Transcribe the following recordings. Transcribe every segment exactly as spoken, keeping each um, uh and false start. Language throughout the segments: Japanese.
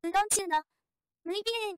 うどん中のむいびえん。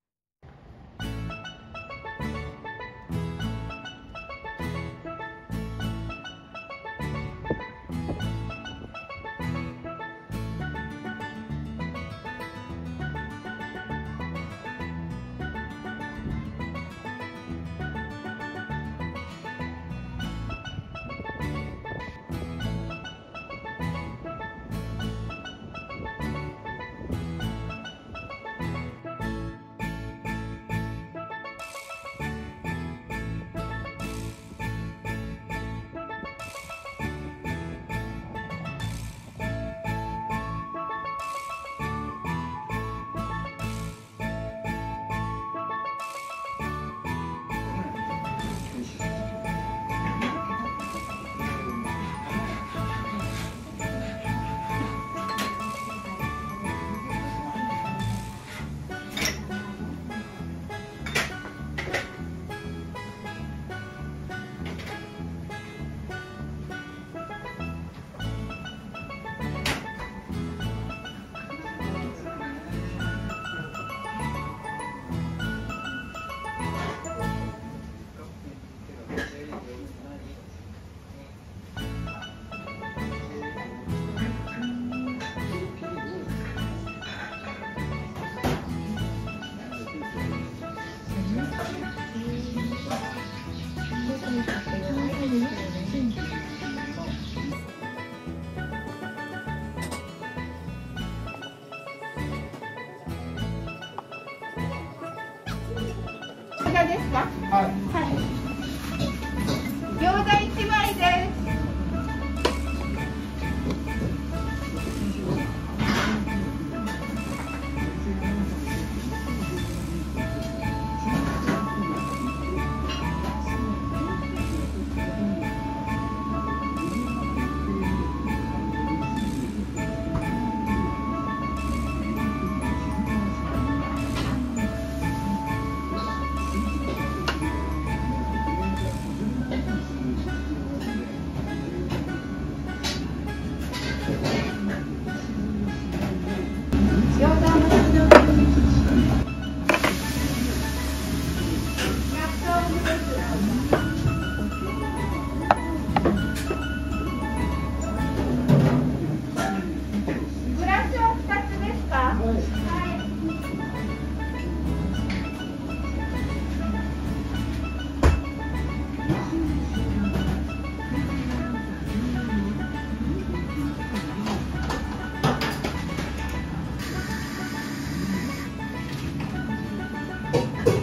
Oh.